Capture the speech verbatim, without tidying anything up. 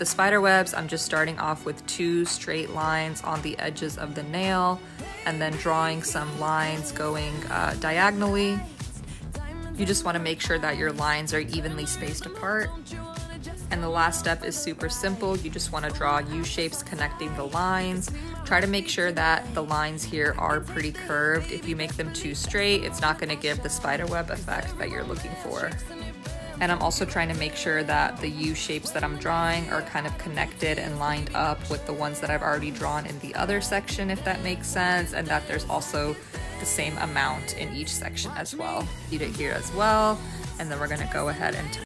the spider webs, I'm just starting off with two straight lines on the edges of the nail and then drawing some lines going uh, diagonally. You just want to make sure that your lines are evenly spaced apart. And the last step is super simple. You just want to draw U-shapes connecting the lines. Try to make sure that the lines here are pretty curved. If you make them too straight, it's not going to give the spider web effect that you're looking for. And I'm also trying to make sure that the U-shapes that I'm drawing are kind of connected and lined up with the ones that I've already drawn in the other section, if that makes sense, and that there's also the same amount in each section as well. You did it here as well, and then we're going to go ahead and